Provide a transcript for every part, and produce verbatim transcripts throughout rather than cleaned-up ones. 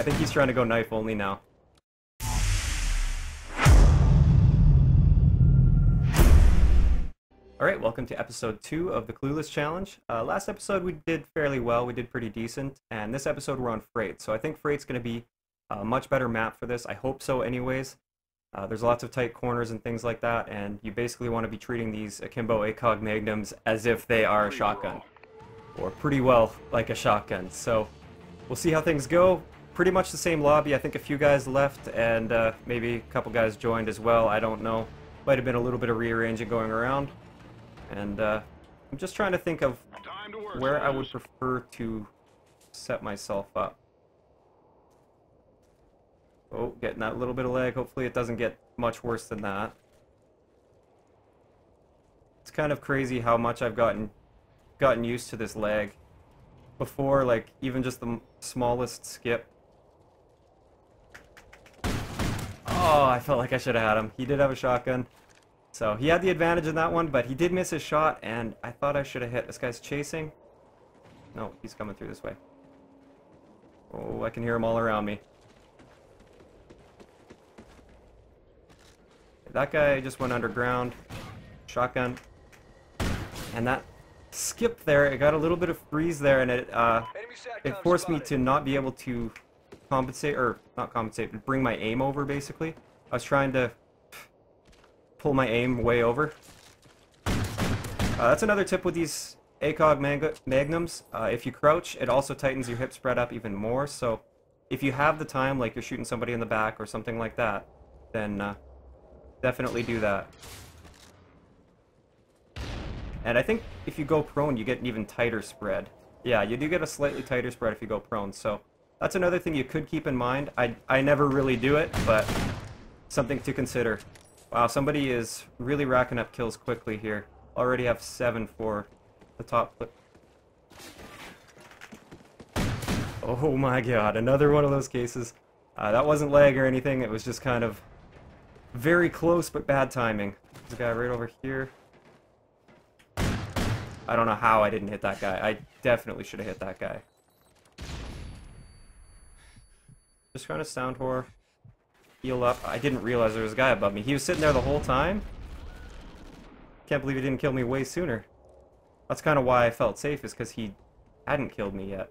I think he's trying to go knife only now. Alright, welcome to episode two of the Clueless Challenge. Uh, last episode we did fairly well, we did pretty decent, and this episode we're on Freight. So I think Freight's going to be a much better map for this, I hope so anyways. Uh, there's lots of tight corners and things like that, and you basically want to be treating these Akimbo ACOG Magnums as if they are a shotgun. Or pretty well like a shotgun, so we'll see how things go. Pretty much the same lobby, I think a few guys left, and uh, maybe a couple guys joined as well, I don't know. Might have been a little bit of rearranging going around. And uh, I'm just trying to think of where I would prefer to set myself up. Oh, getting that little bit of lag. Hopefully it doesn't get much worse than that. It's kind of crazy how much I've gotten gotten used to this lag. Before, like, even just the smallest skip. Oh, I felt like I should have had him. He did have a shotgun. So he had the advantage in that one, but he did miss his shot, and I thought I should have hit. This guy's chasing. No, he's coming through this way. Oh, I can hear him all around me. That guy just went underground. Shotgun. And that skip there, it got a little bit of freeze there, and it, uh, it forced me to not be able to compensate, or not compensate, but bring my aim over, basically. I was trying to pull my aim way over. Uh, that's another tip with these ACOG mag Magnums. Uh, if you crouch, it also tightens your hip spread up even more, so if you have the time, like you're shooting somebody in the back or something like that, then uh, definitely do that. And I think if you go prone, you get an even tighter spread. Yeah, you do get a slightly tighter spread if you go prone, so that's another thing you could keep in mind. I, I never really do it, but something to consider. Wow, somebody is really racking up kills quickly here. Already have seven for the top clip. Oh my god, another one of those cases. Uh, that wasn't lag or anything, it was just kind of very close but bad timing. There's a guy right over here. I don't know how I didn't hit that guy. I definitely should have hit that guy. Just kind of sound whore. Heal up. I didn't realize there was a guy above me. He was sitting there the whole time. Can't believe he didn't kill me way sooner. That's kind of why I felt safe, is because he hadn't killed me yet.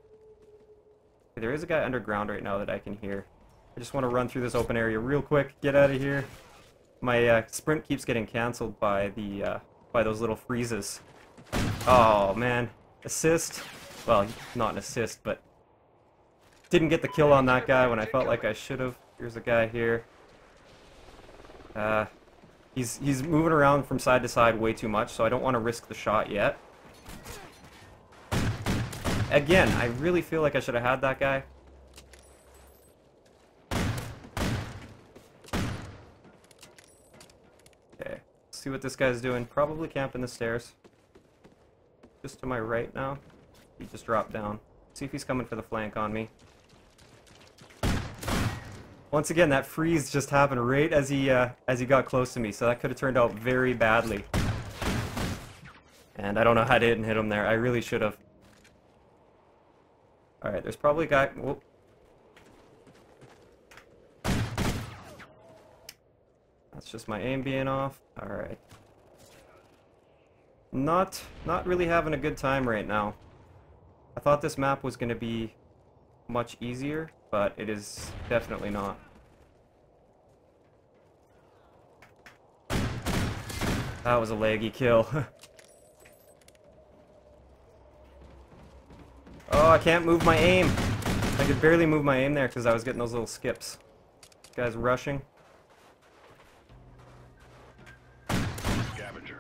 Okay, there is a guy underground right now that I can hear. I just want to run through this open area real quick. Get out of here. My uh, sprint keeps getting cancelled by the uh, by those little freezes. Oh man, assist. Well, not an assist, but didn't get the kill on that guy when I felt like I should have. Here's a guy here. Uh, he's he's moving around from side to side way too much, so I don't want to risk the shot yet. Again, I really feel like I should have had that guy. Okay, let's see what this guy's doing. Probably camping the stairs. Just to my right now. He just dropped down. See if he's coming for the flank on me. Once again, that freeze just happened right as he uh, as he got close to me, so that could have turned out very badly. And I don't know how I didn't hit him there. I really should have. All right, there's probably a guy. Whoop. That's just my aim being off. All right. Not not really having a good time right now. I thought this map was going to be much easier, but it is definitely not. That was a laggy kill. Oh, I can't move my aim. I could barely move my aim there because I was getting those little skips. This guy's rushing. Scavenger.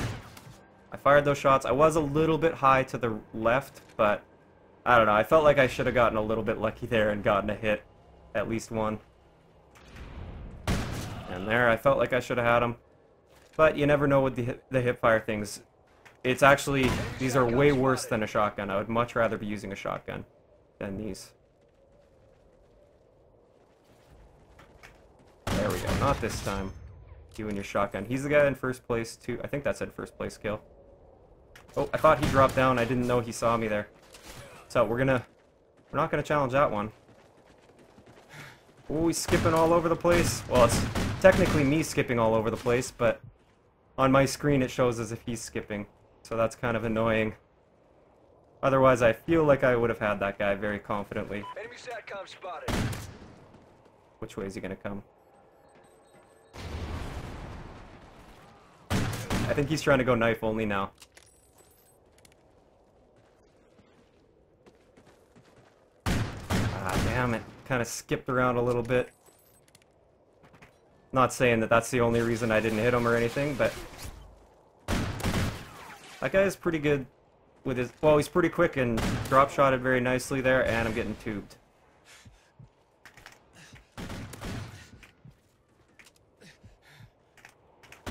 I fired those shots. I was a little bit high to the left, but I don't know, I felt like I should have gotten a little bit lucky there and gotten a hit. At least one. And there, I felt like I should have had him. But you never know with the, the hipfire things. It's actually, these are way worse than a shotgun. I would much rather be using a shotgun than these. There we go, not this time. You and your shotgun. He's the guy in first place too. I think that said first place kill. Oh, I thought he dropped down. I didn't know he saw me there. So we're gonna, we're not gonna challenge that one. Ooh, he's skipping all over the place. Well, it's technically me skipping all over the place, but on my screen it shows as if he's skipping. So that's kind of annoying. Otherwise, I feel like I would have had that guy very confidently. Enemy SATCOM spotted. Which way is he going to come? I think he's trying to go knife only now. Ah, damn it. Kind of skipped around a little bit. Not saying that that's the only reason I didn't hit him or anything, but that guy is pretty good with his... Well, he's pretty quick and drop shotted very nicely there, and I'm getting tubed.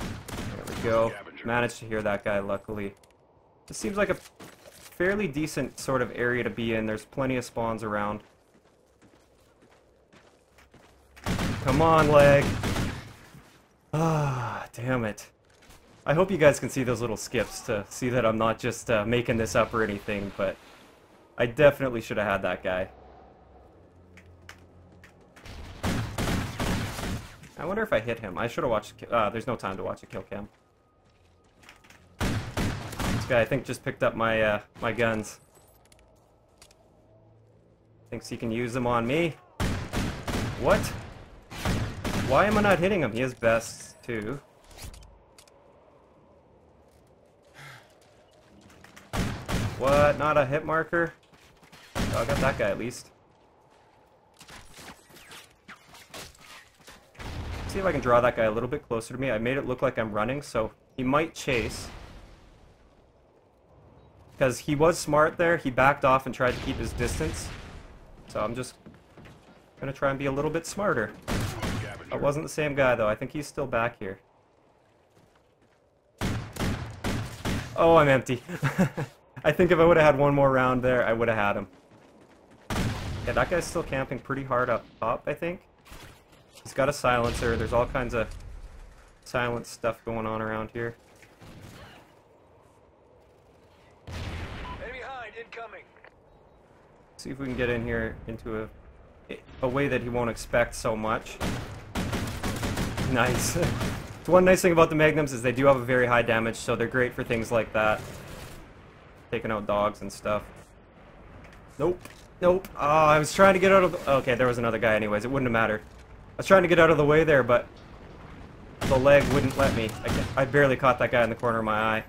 There we go. Managed to hear that guy, luckily. This seems like a fairly decent sort of area to be in. There's plenty of spawns around. Come on, leg. Ah, damn it. I hope you guys can see those little skips to see that I'm not just uh, making this up or anything, but I definitely should have had that guy. I wonder if I hit him. I should have watched... Uh, there's no time to watch a kill cam. This guy, I think, just picked up my, uh, my guns. Thinks he can use them on me. What? Why am I not hitting him? He has bests, too. What? Not a hit marker? Oh, I got that guy at least. Let's see if I can draw that guy a little bit closer to me. I made it look like I'm running, so he might chase. Because he was smart there. He backed off and tried to keep his distance. So I'm just going to try and be a little bit smarter. It wasn't the same guy, though. I think he's still back here. Oh, I'm empty. I think if I would have had one more round there, I would have had him. Yeah, that guy's still camping pretty hard up top, I think. He's got a silencer. There's all kinds of silent stuff going on around here. Enemy hind incoming. See if we can get in here into a, a way that he won't expect so much. Nice. So one nice thing about the Magnums is they do have a very high damage, so they're great for things like that. Taking out dogs and stuff. Nope. Nope. Oh, I was trying to get out of the... Okay, there was another guy anyways. It wouldn't have mattered. I was trying to get out of the way there, but the leg wouldn't let me. I, I barely caught that guy in the corner of my eye.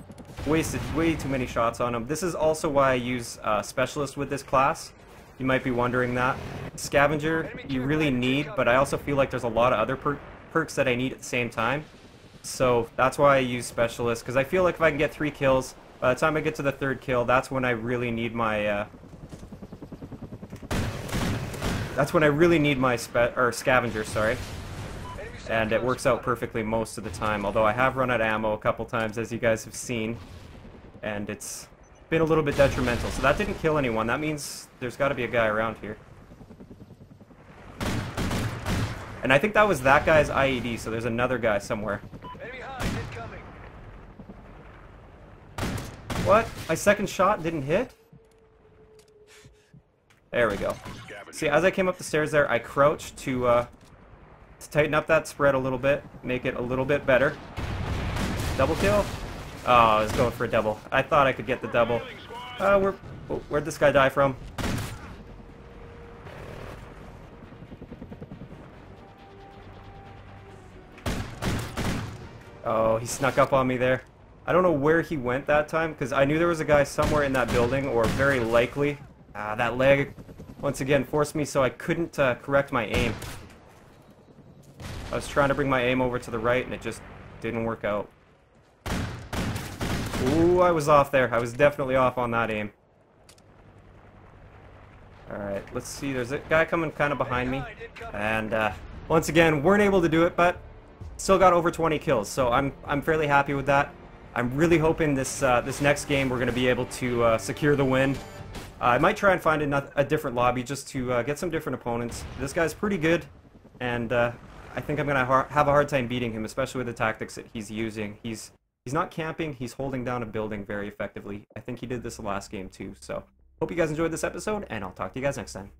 Wasted way too many shots on him. This is also why I use uh, Specialist with this class. You might be wondering that. Scavenger, you really need, but I also feel like there's a lot of other per perks that I need at the same time. So that's why I use Specialist, because I feel like if I can get three kills... By the time I get to the third kill, that's when I really need my, uh... That's when I really need my spe- or scavenger, sorry. And it works out perfectly most of the time, although I have run out of ammo a couple times, as you guys have seen. And it's been a little bit detrimental. So that didn't kill anyone. That means there's gotta be a guy around here. And I think that was that guy's I E D, so there's another guy somewhere. What? My second shot didn't hit? There we go. See, as I came up the stairs there, I crouched to, uh, to tighten up that spread a little bit, make it a little bit better. Double kill? Oh, I was going for a double. I thought I could get the double. Uh, we're, oh, where'd this guy die from? Oh, he snuck up on me there. I don't know where he went that time, because I knew there was a guy somewhere in that building, or very likely. Ah, that leg, once again, forced me so I couldn't uh, correct my aim. I was trying to bring my aim over to the right, and it just didn't work out. Ooh, I was off there. I was definitely off on that aim. Alright, let's see. There's a guy coming kind of behind me. And, uh, once again, weren't able to do it, but still got over twenty kills, so I'm, I'm fairly happy with that. I'm really hoping this uh, this next game we're going to be able to uh, secure the win. Uh, I might try and find a, a different lobby just to uh, get some different opponents. This guy's pretty good, and uh, I think I'm going to ha have a hard time beating him, especially with the tactics that he's using. He's he's not camping, he's holding down a building very effectively. I think he did this last game too, so hope you guys enjoyed this episode, and I'll talk to you guys next time.